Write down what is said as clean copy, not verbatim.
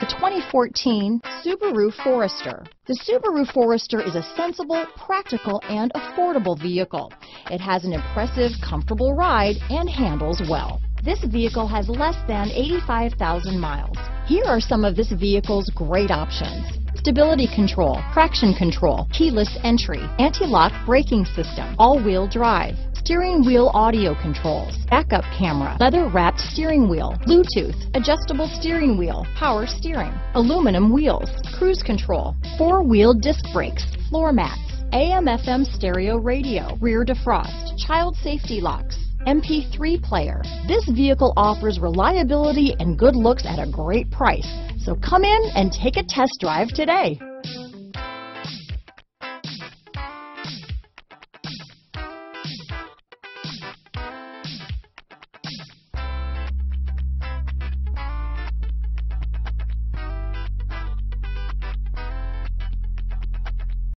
The 2014 Subaru Forester. The Subaru Forester is a sensible, practical, and affordable vehicle. It has an impressive, comfortable ride and handles well. This vehicle has less than 85,000 miles. Here are some of this vehicle's great options: stability control, traction control, keyless entry, anti-lock braking system, all-wheel drive, steering wheel audio controls, backup camera, leather-wrapped steering wheel, Bluetooth, adjustable steering wheel, power steering, aluminum wheels, cruise control, four-wheel disc brakes, floor mats, AM/FM stereo radio, rear defrost, child safety locks, MP3 player. This vehicle offers reliability and good looks at a great price. So come in and take a test drive today.